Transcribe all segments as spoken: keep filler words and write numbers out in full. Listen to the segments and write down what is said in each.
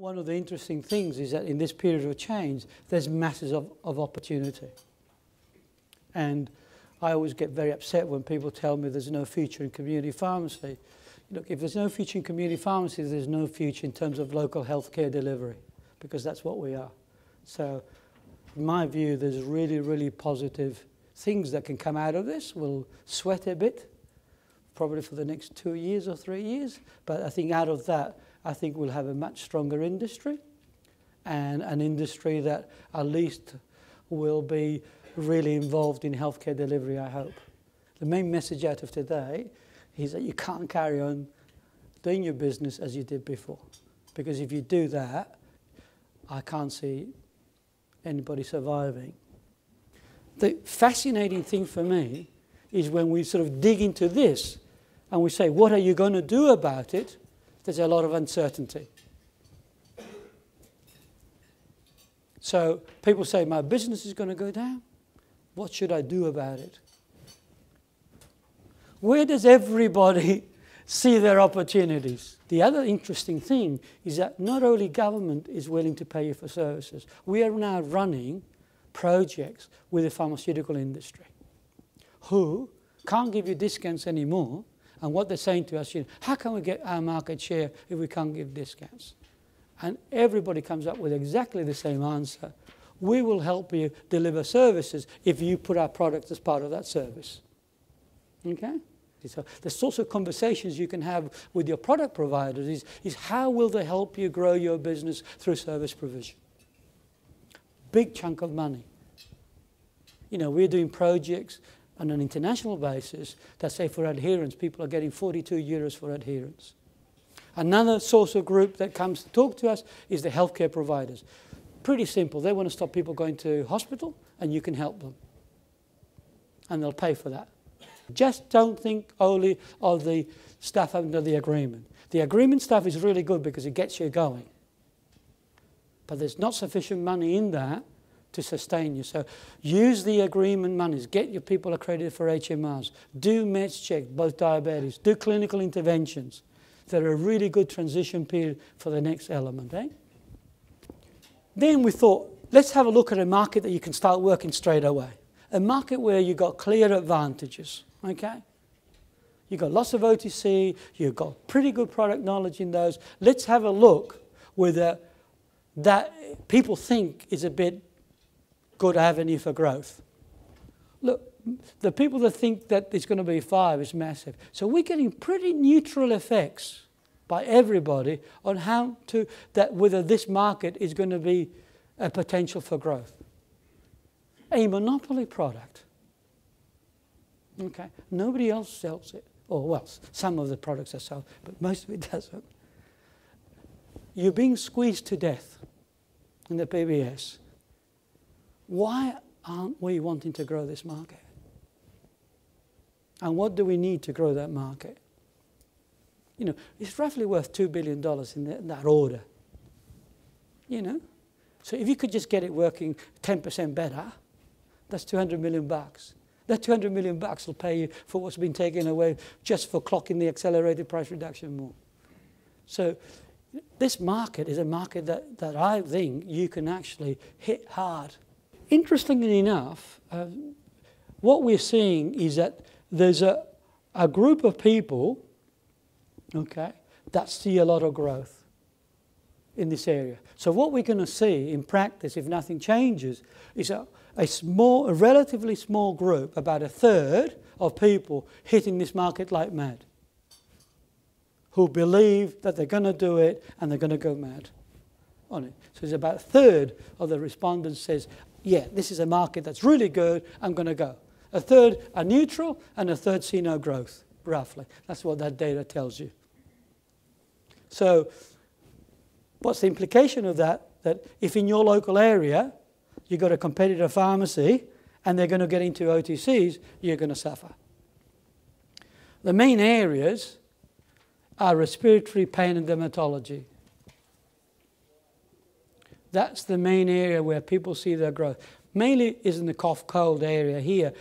One of the interesting things is that in this period of change, there's masses of, of opportunity. And I always get very upset when people tell me there's no future in community pharmacy. Look, if there's no future in community pharmacy, there's no future in terms of local healthcare delivery, because that's what we are. So in my view, there's really, really positive things that can come out of this. We'll sweat a bit, probably for the next two years or three years. But I think out of that, I think we'll have a much stronger industry, and an industry that at least will be really involved in healthcare delivery, I hope. The main message out of today is that you can't carry on doing your business as you did before. Because if you do that, I can't see anybody surviving. The fascinating thing for me is when we sort of dig into this and we say, what are you going to do about it? There's a lot of uncertainty. So people say, my business is going to go down. What should I do about it? Where does everybody see their opportunities? The other interesting thing is that not only government is willing to pay you for services, we are now running projects with the pharmaceutical industry who can't give you discounts anymore. And what they're saying to us, you know, how can we get our market share if we can't give discounts? And everybody comes up with exactly the same answer. We will help you deliver services if you put our product as part of that service. Okay? So the sorts of conversations you can have with your product providers is, is how will they help you grow your business through service provision? Big chunk of money. You know, we're doing projects on an international basis that say for adherence, people are getting forty-two euros for adherence. Another source of group that comes to talk to us is the healthcare providers. Pretty simple. They want to stop people going to hospital, and you can help them. And they'll pay for that. Just don't think only of the stuff under the agreement. The agreement stuff is really good because it gets you going. But there's not sufficient money in that to sustain you. So use the agreement monies. Get your people accredited for H M Rs. Do meds check, both diabetes. Do clinical interventions. They're a really good transition period for the next element. Eh? Then we thought, let's have a look at a market that you can start working straight away. A market where you've got clear advantages, okay? You've got lots of O T C, you've got pretty good product knowledge in those. Let's have a look whether that people think is a bit good avenue for growth. Look, the people that think that it's going to be five is massive. So we're getting pretty neutral effects by everybody on how to, that whether this market is going to be a potential for growth. A monopoly product. Okay, nobody else sells it. Or well, some of the products are sold, but most of it doesn't. You're being squeezed to death in the P B S. Why aren't we wanting to grow this market? And what do we need to grow that market? You know, it's roughly worth two billion dollars in that, in that order. You know? So if you could just get it working ten percent better, that's two hundred million bucks. That two hundred million bucks will pay you for what's been taken away just for clocking the accelerated price reduction more. So this market is a market that, that I think you can actually hit hard. Interestingly enough, uh, what we're seeing is that there's a, a group of people, okay, that see a lot of growth in this area. So what we're going to see in practice, if nothing changes, is a, a, small, a relatively small group, about a third of people hitting this market like mad, who believe that they're going to do it and they're going to go mad on it. So it's about a third of the respondents says, yeah, this is a market that's really good, I'm going to go. A third are neutral and a third see no growth, roughly. That's what that data tells you. So what's the implication of that? That if in your local area you've got a competitor pharmacy and they're going to get into O T Cs, you're going to suffer. The main areas are respiratory, pain and dermatology. That's the main area where people see their growth. Mainly is in the cough cold area here,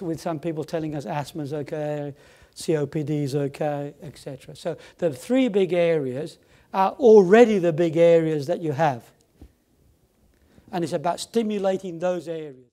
with some people telling us asthma's okay, C O P D's okay, et cetera. So the three big areas are already the big areas that you have. And it's about stimulating those areas.